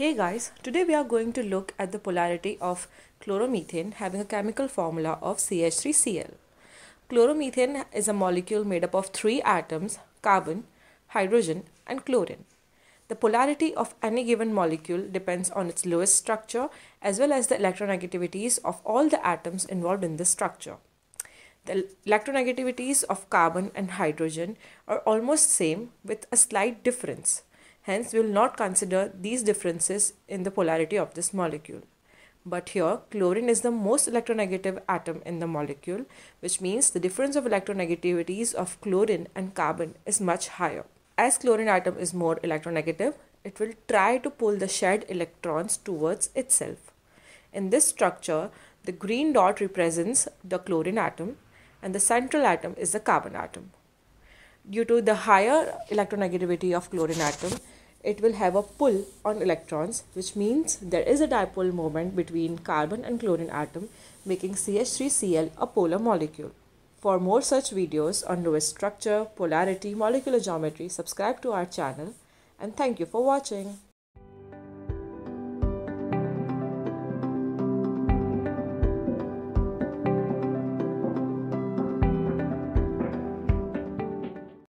Hey guys, today we are going to look at the polarity of chloromethane having a chemical formula of CH3Cl. Chloromethane is a molecule made up of three atoms, carbon, hydrogen and chlorine. The polarity of any given molecule depends on its Lewis structure as well as the electronegativities of all the atoms involved in this structure. The electronegativities of carbon and hydrogen are almost same with a slight difference. Hence, we will not consider these differences in the polarity of this molecule. But here, chlorine is the most electronegative atom in the molecule, which means the difference of electronegativities of chlorine and carbon is much higher. As chlorine atom is more electronegative, it will try to pull the shed electrons towards itself. In this structure, the green dot represents the chlorine atom and the central atom is the carbon atom. Due to the higher electronegativity of chlorine atom, it will have a pull on electrons, which means there is a dipole moment between carbon and chlorine atom, making CH3Cl a polar molecule. For more such videos on Lewis structure, polarity, molecular geometry, subscribe to our channel and thank you for watching.